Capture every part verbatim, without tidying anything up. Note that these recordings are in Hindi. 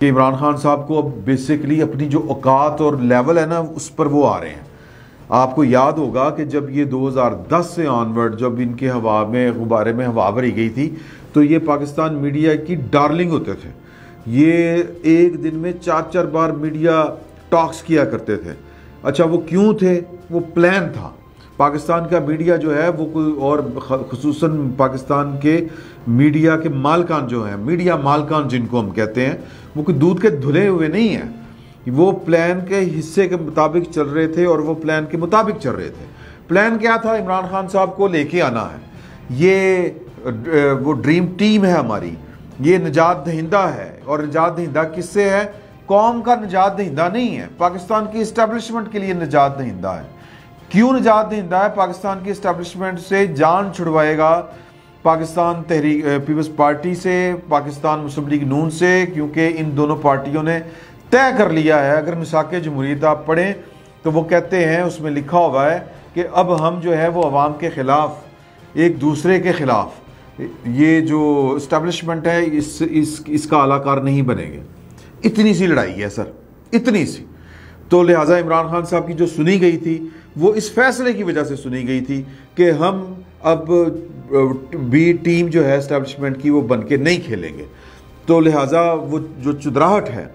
कि इमरान ख़ान साहब को अब बेसिकली अपनी जो औकात और लेवल है ना उस पर वो आ रहे हैं। आपको याद होगा कि जब ये दो हज़ार दस से ऑनवर्ड जब इनके हवा में गुब्बारे में हवा भरी गई थी तो ये पाकिस्तान मीडिया की डार्लिंग होते थे। ये एक दिन में चार चार बार मीडिया टॉक्स किया करते थे। अच्छा वो क्यों थे? वो प्लान था। पाकिस्तान का मीडिया जो है वो कोई और ख़ुसूसन पाकिस्तान के मीडिया के मालकान जो हैं, मीडिया मालकान जिनको हम कहते हैं, वो कोई दूध के धुले हुए नहीं हैं। वो प्लान के हिस्से के मुताबिक चल रहे थे और वो प्लान के मुताबिक चल रहे थे। प्लान क्या था? इमरान ख़ान साहब को लेके आना है। ये वो ड्रीम टीम है हमारी, ये निजात दहिंदा है। और निजात दहिंदा किससे है? कौम का निजात दहिंदा नहीं है, पाकिस्तान की इस्टेब्लिशमेंट के लिए निजात दहिंदा है। क्यों निजात दहिंदा है? पाकिस्तान की इस्टेब्लिशमेंट से जान छुड़वाएगा, पाकिस्तान तहरीक पीपल्स पार्टी से, पाकिस्तान मुस्लिम लीग नून से, क्योंकि इन दोनों पार्टियों ने तय कर लिया है। अगर मिसाक-ए-जमुरीत आप पढ़ें तो वो कहते हैं, उसमें लिखा हुआ है कि अब हम जो है वो अवाम के ख़िलाफ़, एक दूसरे के ख़िलाफ़, ये जो इस्टेब्लिशमेंट है इस, इस इसका आलाकार नहीं बनेंगे। इतनी सी लड़ाई है सर, इतनी सी। तो लिहाजा इमरान ख़ान साहब की जो सुनी गई थी वो इस फैसले की वजह से सुनी गई थी कि हम अब बी टीम जो है इस्टेब्लिशमेंट की वो बन के नहीं खेलेंगे। तो लिहाजा वो जो चुदराहट है,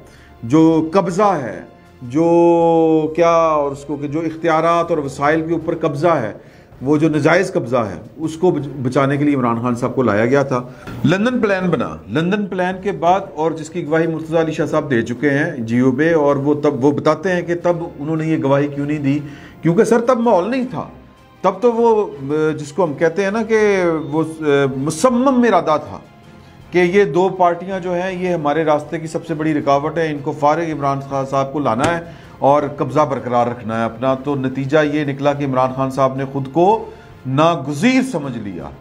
जो कब्ज़ा है, जो क्या और उसको जो इख्तियारात और वसाइल के ऊपर कब्ज़ा है, वो जो नजायज़ कब्ज़ा है, उसको बचाने के लिए इमरान ख़ान साहब को लाया गया था। लंदन प्लान बना, लंदन प्लान के बाद, और जिसकी गवाही मुर्तजा अली शाह साहब दे चुके हैं जियो पे, और वो तब वो बताते हैं कि तब उन्होंने ये गवाही क्यों नहीं दी, क्योंकि सर तब माहौल नहीं था। तब तो वो जिसको हम कहते हैं ना कि वो मुसम्मम इरादा था कि ये दो पार्टियाँ जो हैं ये हमारे रास्ते की सबसे बड़ी रुकावट है, इनको फारिग इमरान ख़ान साहब को लाना है और कब्ज़ा बरकरार रखना है अपना। तो नतीजा ये निकला कि इमरान ख़ान साहब ने ख़ुद को नागुज़ीर समझ लिया,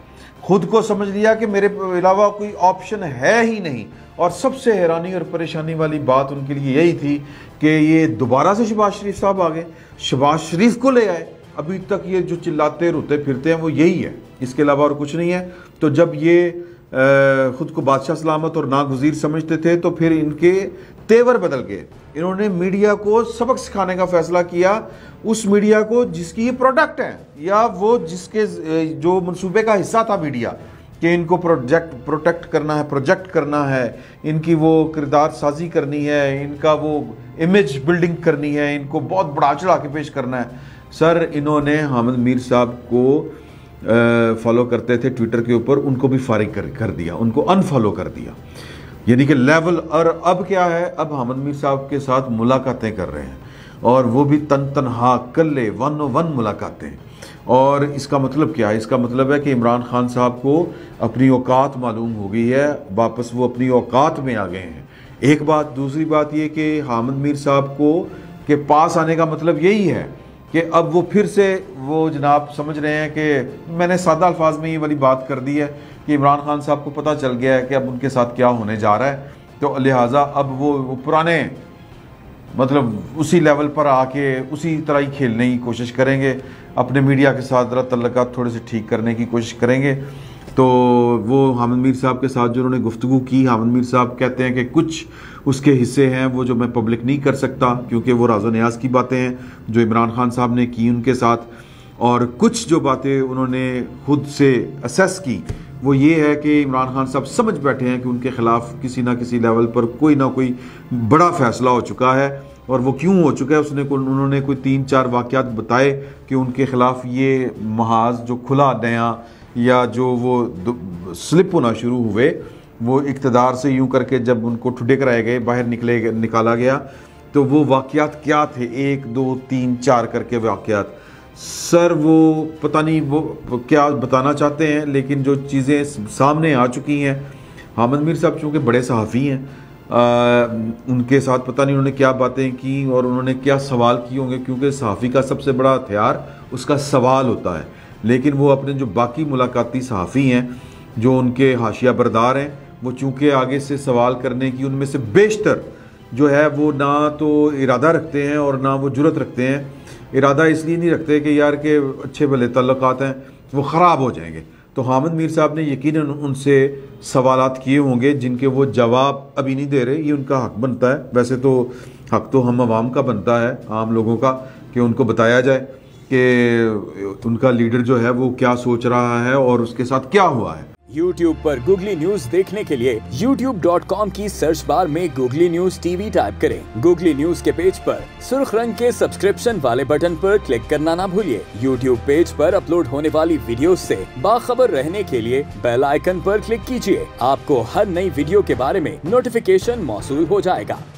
ख़ुद को समझ लिया कि मेरे अलावा कोई ऑप्शन है ही नहीं। और सबसे हैरानी और परेशानी वाली बात उनके लिए यही थी कि ये दोबारा से शहबाज़ शरीफ साहब आ गए, शहबाज़ शरीफ को ले आए। अभी तक ये जो चिल्लाते रोते फिरते हैं वो यही है, इसके अलावा और कुछ नहीं है। तो जब ये ख़ुद को बादशाह सलामत और नागुज़ीर समझते थे तो फिर इनके तेवर बदल गए। इन्होंने मीडिया को सबक सिखाने का फ़ैसला किया, उस मीडिया को जिसकी ये प्रोडक्ट है या वो जिसके जो मनसूबे का हिस्सा था मीडिया, कि इनको प्रोजेक्ट प्रोटेक्ट करना है, प्रोजेक्ट करना है, इनकी वो किरदार साजी करनी है, इनका वो इमेज बिल्डिंग करनी है, इनको बहुत बढ़ा चढ़ा के पेश करना है। सर इन्होंने हामिद मीर साहब को फॉलो करते थे ट्विटर के ऊपर, उनको भी फारिग कर, कर दिया, उनको अनफॉलो कर दिया। यानी कि लेवल। और अब क्या है? अब हामिद मीर साहब के साथ मुलाकातें कर रहे हैं और वो भी तन तनहा कल्ले वन ओ वन मुलाकातें। और इसका मतलब क्या है? इसका मतलब है कि इमरान ख़ान साहब को अपनी औकात मालूम हो गई है, वापस वो अपनी औकात में आ गए हैं। एक बात। दूसरी बात ये कि हामिद मीर साहब को के पास आने का मतलब यही है कि अब वो फिर से वो जनाब समझ रहे हैं कि मैंने सादा अल्फाज में ये वाली बात कर दी है कि इमरान ख़ान साहब को पता चल गया है कि अब उनके साथ क्या होने जा रहा है। तो लिहाजा अब वो, वो पुराने मतलब उसी लेवल पर आके उसी तरह ही खेलने की कोशिश करेंगे, अपने मीडिया के साथ ज़रा तल्लुकात थोड़े से ठीक करने की कोशिश करेंगे। तो वो हामिद मीर साहब के साथ जो उन्होंने गुफ्तगू की, हामिद मीर साहब कहते हैं कि कुछ उसके हिस्से हैं वो जो मैं पब्लिक नहीं कर सकता, क्योंकि वो राज़ो न्याज़ की बातें हैं जो इमरान ख़ान साहब ने की उनके साथ। और कुछ जो बातें उन्होंने खुद से असेस की वो ये है कि इमरान ख़ान साहब समझ बैठे हैं कि उनके ख़िलाफ़ किसी ना किसी लेवल पर कोई ना कोई बड़ा फ़ैसला हो चुका है। और वो क्यों हो चुका है उसने उन्होंने कोई तीन चार वाक़यात बताए कि उनके ख़िलाफ़ ये महाज जो खुला नया या जो वो स्लिप होना शुरू हुए, वो इक़्तिदार से यूं करके जब उनको ठुडे कराए गए, बाहर निकले निकाला गया, तो वो वाक़यात क्या थे? एक दो तीन चार करके वाक़यात। सर वो पता नहीं वो क्या बताना चाहते हैं, लेकिन जो चीज़ें सामने आ चुकी हैं, हामिद मीर साहब चूँकि बड़े सहाफ़ी हैं, आ, उनके साथ पता नहीं उन्होंने क्या बातें की और उन्होंने क्या सवाल किए होंगे, क्योंकि सहाफ़ी का सबसे बड़ा हथियार उसका सवाल होता है। लेकिन वो अपने जो बाकी मुलाकाती सहाफ़ी हैं जो उनके हाशिया बरदार हैं, वो चूँकि आगे से सवाल करने की उनमें से बेशतर जो है वो ना तो इरादा रखते हैं और ना वो जुरत रखते हैं। इरादा इसलिए नहीं रखते कि यार के अच्छे भले तल्लुकात हैं वो ख़राब हो जाएंगे, तो हामिद मीर साहब ने यकीनन उनसे सवालात किए होंगे जिनके वो जवाब अभी नहीं दे रहे। ये उनका हक बनता है, वैसे तो हक तो हम आवाम का बनता है, आम लोगों का, कि उनको बताया जाए कि उनका लीडर जो है वो क्या सोच रहा है और उसके साथ क्या हुआ है। YouTube पर Google News देखने के लिए यूट्यूब डॉट कॉम की सर्च बार में Google News T V type करें। Google News के पेज पर सुर्ख रंग के सब्सक्रिप्शन वाले बटन पर क्लिक करना ना भूलिए। YouTube पेज पर अपलोड होने वाली वीडियो से बाखबर रहने के लिए बेल आइकन पर क्लिक कीजिए। आपको हर नई वीडियो के बारे में नोटिफिकेशन मौसूल हो जाएगा।